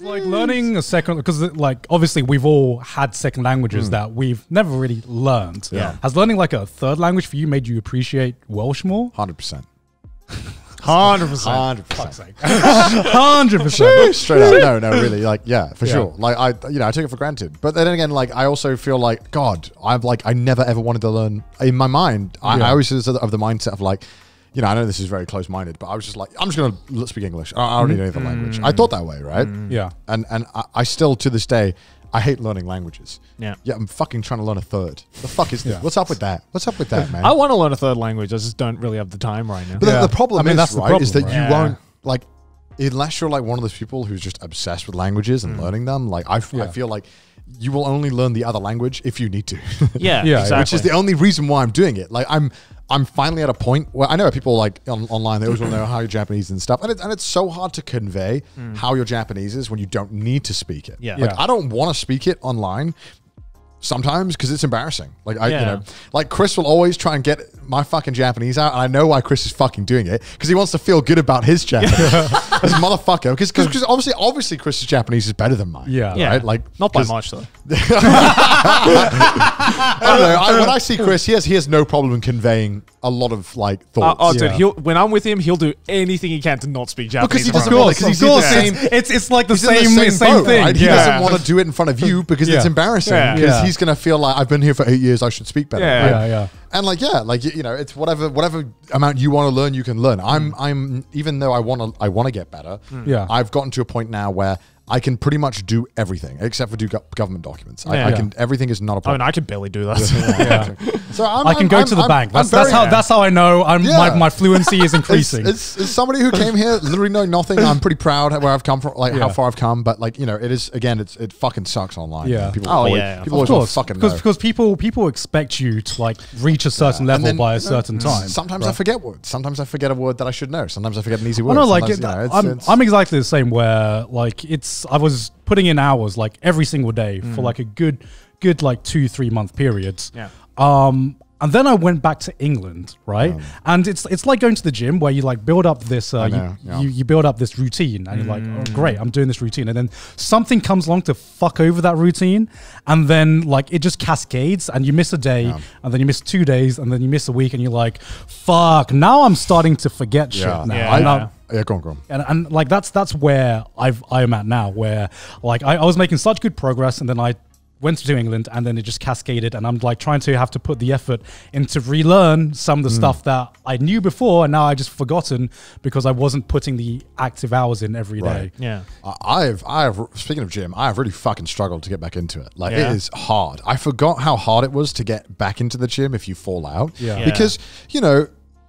Like learning a second, because like obviously we've all had second languages that we've never really learned. Yeah. Has learning like a third language for you made you appreciate Welsh more? 100%. 100%. 100%. 100%. Straight up. No, really. Like, yeah, for sure. Like, I took it for granted. But then again, like, I also feel like, God, I'm like, I never ever wanted to learn. In my mind, I always was of the mindset of like, I know this is very close-minded, but I was just like, I'm just going to speak English. I don't need any other language. I thought that way, right? Yeah. And I still, to this day, I hate learning languages. Yeah. Yeah, I'm fucking trying to learn a third. The fuck is this? Yeah. What's up with that? What's up with that, man? I want to learn a third language. I just don't really have the time right now. But the problem is that you won't, like, unless you're like one of those people who's just obsessed with languages and learning them, like, I feel like you will only learn the other language if you need to. Yeah, exactly. Which is the only reason why I'm doing it. Like, I'm finally at a point where I know people like online, they always want to know how you're Japanese and stuff. And it's so hard to convey how your Japanese is when you don't need to speak it. Yeah. Like, I don't want to speak it online sometimes because it's embarrassing. Like, like Chris will always try and get my fucking Japanese out. And I know why Chris is fucking doing it, because he wants to feel good about his Japanese. This motherfucker. Because obviously Chris's Japanese is better than mine. Yeah. Right? Yeah. Like, not by much though. I don't know. When I see Chris, he has no problem conveying a lot of like thoughts. Dude, when I'm with him, he'll do anything he can to not speak Japanese. Because he doesn't want it. It's like the same thing. Right? Yeah. He doesn't want to do it in front of you because it's embarrassing. Because he's gonna feel like, I've been here for 8 years, I should speak better. Yeah, right? And like, it's whatever amount you want to learn, you can learn. I'm even though I want to get better. Yeah, I've gotten to a point now where I can pretty much do everything except for do government documents. I can. Everything is not a problem. I mean, I can barely do that. So I can go to the bank. That's how I know my fluency is increasing. As somebody who came here literally knowing nothing, I'm pretty proud where I've come from, like how far I've come. But like, it is, again, it fucking sucks online. Yeah. People always fucking know. Because people expect you to like reach a certain level by a certain time. Sometimes I forget words. Sometimes I forget a word that I should know. Sometimes I forget an easy word. I'm exactly the same where like I was putting in hours like every single day for like a good like 2-3 month periods. Yeah. And then I went back to England, right? And it's like going to the gym where you like build up this you build up this routine and you're like, oh, great, I'm doing this routine, and then something comes along to fuck over that routine, and then like it just cascades and you miss a day and then you miss 2 days and then you miss a week and you're like, fuck, now I'm starting to forget shit now. Yeah, go on. And like that's where I'm at now, where like I was making such good progress and then I went to England and then it just cascaded, and I'm like trying to have to put the effort into relearn some of the stuff that I knew before and now I just forgotten because I wasn't putting the active hours in every day. Yeah. Speaking of gym, I have really fucking struggled to get back into it. Like it is hard. I forgot how hard it was to get back into the gym if you fall out. Yeah. Because,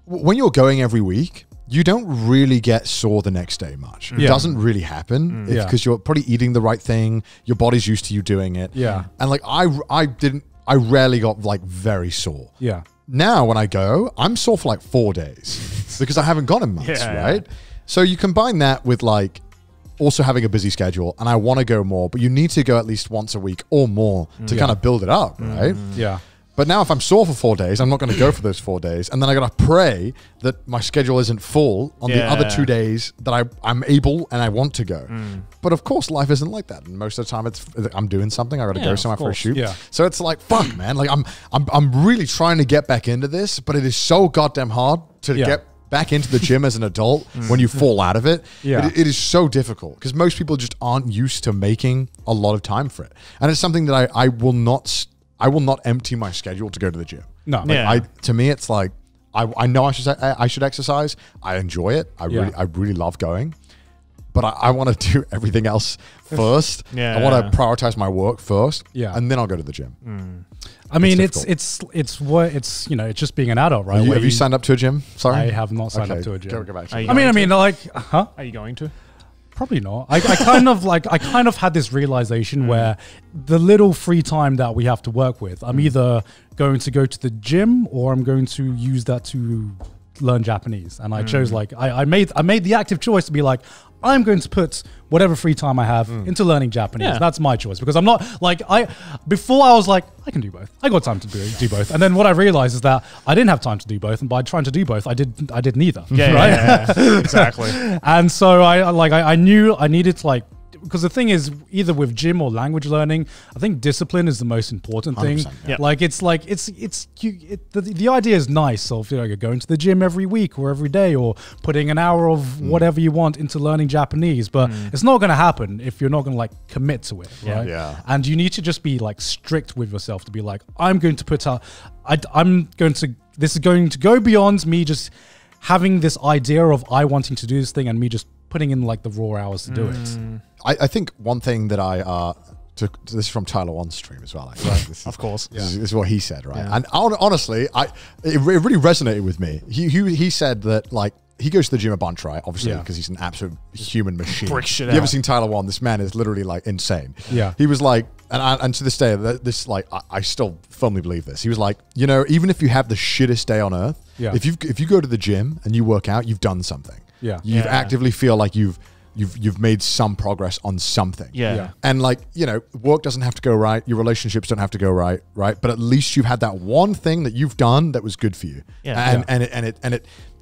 when you're going every week, you don't really get sore the next day much. It doesn't really happen because you're probably eating the right thing. Your body's used to you doing it. Yeah. And like I rarely got like very sore. Yeah. Now when I go, I'm sore for like 4 days because I haven't gone in months, right? So you combine that with like also having a busy schedule, and I want to go more, but you need to go at least once a week or more to kind of build it up, right? Yeah. But now if I'm sore for 4 days, I'm not going to go for those 4 days. And then I got to pray that my schedule isn't full on the other 2 days that I'm able and I want to go. But of course, life isn't like that. And most of the time I'm doing something. I got to go somewhere for a shoot. Yeah. So it's like, fuck, man. Like I'm really trying to get back into this, but it is so goddamn hard to get back into the gym as an adult when you fall out of it. Yeah. It is so difficult because most people just aren't used to making a lot of time for it. And it's something that I will not empty my schedule to go to the gym. No, like to me, it's like I know I should exercise. I enjoy it. I really love going, but I want to do everything else first. I want to prioritize my work first. Yeah, and then I'll go to the gym. I mean, it's it's just being an adult, right? Have you signed up to a gym? Sorry, I have not signed up to a gym. Go back to are you going to? Probably not. I kind of had this realization where the little free time that we have to work with, I'm either going to go to the gym or I'm going to use that to learn Japanese. And I chose like, I made the active choice to be like, I'm going to put whatever free time I have into learning Japanese. Yeah. That's my choice because I'm not like, before I was like, I can do both. I got time to do both. And then what I realized is that I didn't have time to do both. And by trying to do both, I did neither. Yeah, right? Exactly. And so I knew I needed to like because the thing is, either with gym or language learning, I think discipline is the most important thing. Yeah. Like the idea is nice of, you know, going to the gym every week or every day, or putting an hour of whatever you want into learning Japanese, but it's not going to happen if you're not going to like commit to it, right? Yeah. And you need to just be like strict with yourself to be like, I'm going to put out, this is going to go beyond me just having this idea of I wanting to do this thing and me just putting in like the raw hours to do it. I think one thing that I took, this is from Tyler on stream as well. This is what he said, right? Yeah. And honestly, it really resonated with me. He said that, like, he goes to the gym a bunch, right? Obviously, because he's an absolute human machine. You ever seen Tyler One? This man is literally like insane. Yeah. He was like, and to this day, this like, I still firmly believe this. He was like, you know, even if you have the shittest day on earth, if you go to the gym and you work out, you've done something. Yeah. You've actively feel like you've made some progress on something. Yeah. And like, you know, work doesn't have to go right. Your relationships don't have to go right, right? But at least you've had that one thing that you've done that was good for you. Yeah.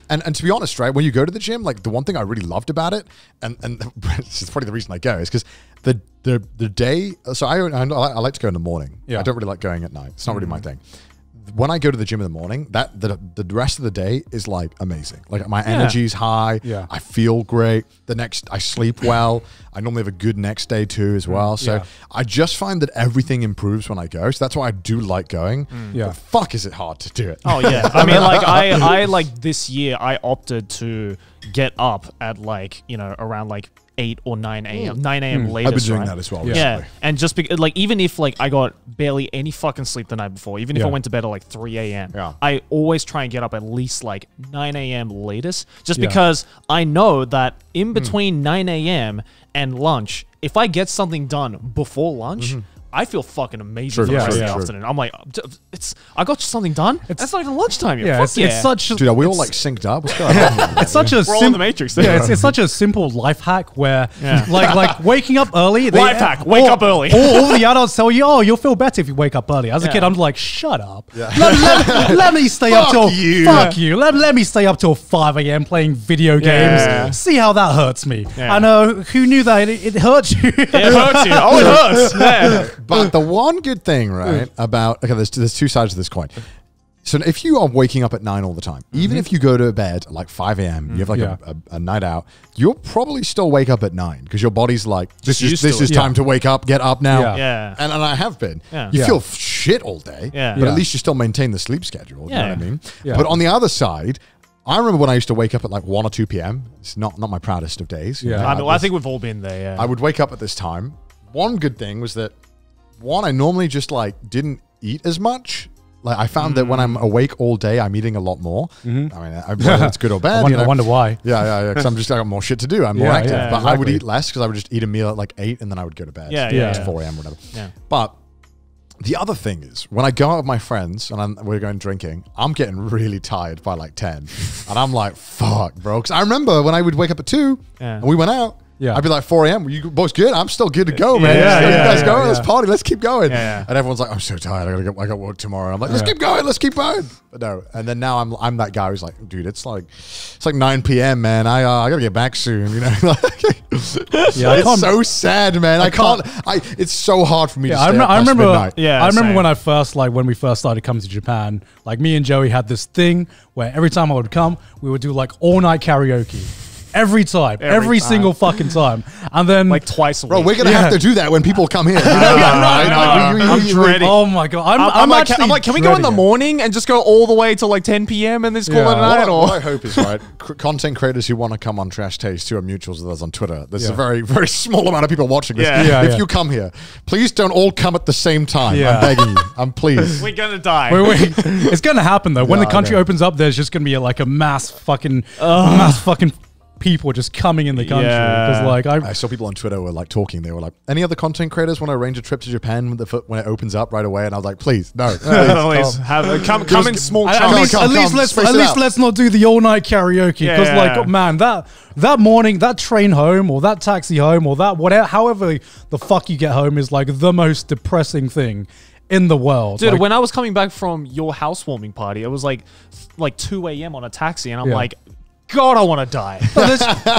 And and to be honest, right, when you go to the gym, like the one thing I really loved about it, and it's probably the reason I go, is because the day, so I like to go in the morning. Yeah. I don't really like going at night. It's not really my thing. When I go to the gym in the morning, that the rest of the day is like amazing. Like my energy's high. Yeah. I feel great. The next, I sleep well. I normally have a good next day too as well. So I just find that everything improves when I go. So that's why I do like going. Yeah. But fuck, is it hard to do it? Oh yeah. I mean, like I like this year I opted to get up at like, you know, around like 8 or 9 a.m. 9 a.m. latest. I've been doing that as well. Yeah, and just like even if like I got barely any fucking sleep the night before, even if I went to bed at like 3 a.m. I always try and get up at least like 9 a.m. latest, just because I know that in between 9 a.m. and lunch, if I get something done before lunch, I feel fucking amazing for the afternoon. I'm like, I got something done. That's not even lunchtime yet. Yeah, it's such a, dude, are we all like synced up? What's going on? It's such a we're all in the Matrix. Yeah, it's such a simple life hack where like waking up early. Life hack, wake up early. All the adults tell you, oh, you'll feel better if you wake up early. As a kid, I'm like, shut up. Yeah. Let me stay up till Let me stay up till 5 a.m. playing video games. Yeah. See how that hurts me. Yeah. I know. Who knew that it hurts you? It hurts you. Oh, it hurts. Yeah. But the one good thing, right, about... Okay, there's two sides to this coin. So if you are waking up at 9 all the time, even if you go to bed at like 5 a.m., you have like a night out, you'll probably still wake up at 9 because your body's like, this is time to wake up, get up now. Yeah. And I have been. Yeah. You feel shit all day, but at least you still maintain the sleep schedule. You know what I mean? Yeah. But on the other side... I remember when I used to wake up at like 1 or 2 p.m. It's not my proudest of days. Yeah. I mean, I think we've all been there, I would wake up at this time. One good thing was that I normally just like didn't eat as much. Like I found that when I'm awake all day, I'm eating a lot more. I mean, whether it's good or bad. I wonder why. Yeah, because I got more shit to do. I'm more active, but I would eat less because I would just eat a meal at like 8 and then I would go to bed. Yeah, 4 a.m. or whatever. Yeah. But the other thing is, when I go out with my friends and we're going drinking, I'm getting really tired by like 10, and I'm like, fuck, bro. Because I remember when I would wake up at 2 and we went out. Yeah. I'd be like 4 a.m. You boys good? I'm still good to go, man. You guys go. Let's party. Let's keep going. And everyone's like, I'm so tired. I got work tomorrow. And I'm like, let's keep going. Let's keep going. But no. And then now I'm that guy who's like, dude, it's like 9 p.m. man. I gotta get back soon. You know. It's so sad, man. I can't. It's so hard for me to stay up past midnight. Yeah. I remember when I first when we first started coming to Japan. Like me and Joey had this thing where every time I would come, we would do like all night karaoke. Every single fucking time. And then like twice a week. Bro, we're gonna have to do that when people come here. I'm dreading. Oh my god. I'm like, can we go in the morning and just go all the way till like 10 p.m. and this call it night? What I hope is, right, content creators who want to come on Trash Taste who are mutuals with us on Twitter. There's a very, very small amount of people watching this. If you come here, please don't all come at the same time. I'm begging you. I'm pleased. We're gonna die. It's gonna happen though. When the country opens up, there's just gonna be like a mass fucking people just coming in the country. Yeah. Like I saw people on Twitter were like talking. They were like, any other content creators want to arrange a trip to Japan when it opens up right away? And I was like, please, no. Please come in small chunks. At least let's not do the all-night karaoke. Because like, man, that morning, that train home or that taxi home or that whatever, however the fuck you get home is like the most depressing thing in the world. Dude, like, when I was coming back from your housewarming party, it was like 2 a.m. on a taxi and I'm like, God, I want to die. I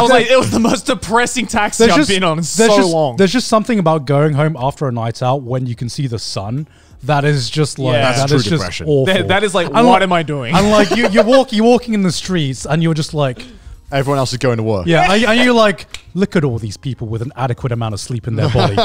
was like, it was the most depressing taxi I've been on in so long. There's just something about going home after a night out when you can see the sun. That is just like, yeah, that's true depression. Awful. That is like, what am I doing? I'm like, you're walking in the streets and you're just like... Everyone else is going to work. Yeah, and you're like, look at all these people with an adequate amount of sleep in their body.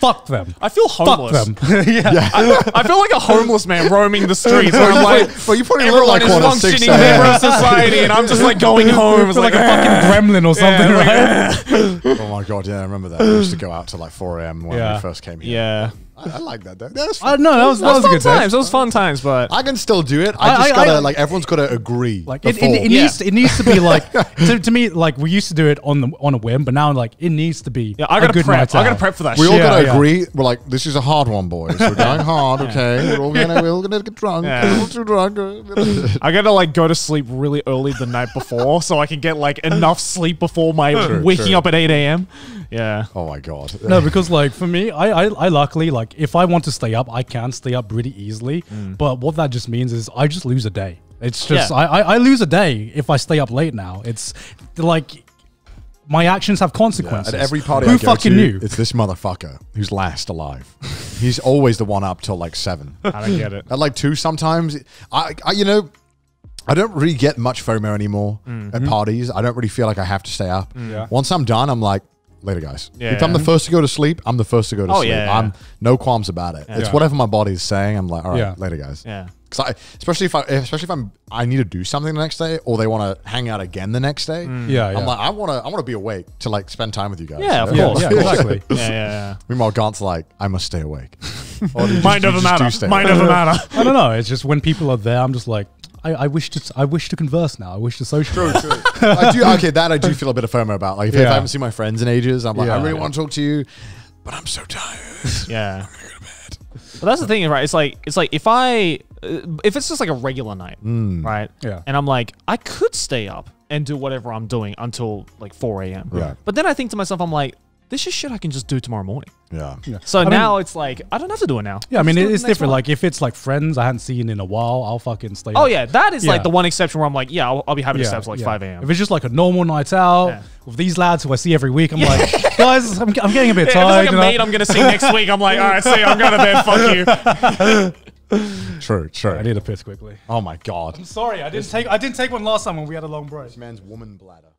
Fuck them. I feel homeless. Fuck them. Yeah. I feel like a homeless man roaming the streets. Where I'm like, well, you probably everyone like is functioning member of society, and I'm just like going home. It's like a fucking gremlin or something, right? Like, oh my God, yeah, I remember that. We used to go out to like 4 a.m. when we first came here. Yeah. I like that though. That was fun. No, that was a good times. That was fun times, but I can still do it. I just gotta like everyone's gotta agree. Like it needs to be like to me like we used to do it on a whim, but now like it needs to be. Yeah, I gotta prep for that. We all gotta agree. We're like this is a hard one, boys. We're going hard. Okay, we're all gonna get drunk. Yeah. We're all too drunk. I gotta like go to sleep really early the night before so I can get like enough sleep before my waking up at 8 a.m. Yeah. Oh my God. No, because like for me, I luckily like. If I want to stay up, I can stay up really easily. Mm. But what that just means is I just lose a day. It's just, I lose a day if I stay up late now. It's like, my actions have consequences. Yeah, at every party I go to, it's this motherfucker who's last alive. He's always the one up till like 7. I don't get it. At like 2 sometimes, you know, I don't really get much FOMO anymore at parties. I don't really feel like I have to stay up. Yeah. Once I'm done, I'm like, later, guys. Yeah. If I'm the first to go to sleep, I'm the first to go to sleep. Yeah, yeah. I'm no qualms about it. Yeah. It's whatever my body's saying. I'm like, all right, later, guys. Yeah. Because especially if I need to do something the next day, or they want to hang out again the next day. Mm. Yeah, yeah. I'm like, I want to be awake to like spend time with you guys. Yeah, of course. Yeah, exactly. Yeah. Meanwhile, Gant's like, I must stay awake. Mind doesn't matter. Mind doesn't matter. I don't know. It's just when people are there, I'm just like. I wish to converse now. I wish to socialize. True, true. I do feel a bit of FOMO about. Like if I haven't seen my friends in ages, I'm like, I really want to talk to you, but I'm so tired. Yeah. I'm gonna go to bed. But that's the thing, right? It's like if it's just like a regular night, right? Yeah. And I'm like, I could stay up and do whatever I'm doing until like 4 a.m. Yeah. But then I think to myself, I'm like. This is shit I can just do tomorrow morning. Yeah. So now it's like, I don't have to do it now. Yeah, I mean, it's different. Like, if it's like friends I hadn't seen in a while, I'll fucking stay. Oh, yeah. That is like the one exception where I'm like, yeah, I'll be happy to stay up to like 5 a.m. If it's just like a normal night out with these lads who I see every week, I'm like, guys, I'm getting a bit tired. It's like a mate I'm going to see next week. I'm like, all right, see, I'm going to bed. Fuck you. True. I need a piss quickly. Oh, my God. I'm sorry. I didn't take one last time when we had a long break. This man's woman bladder.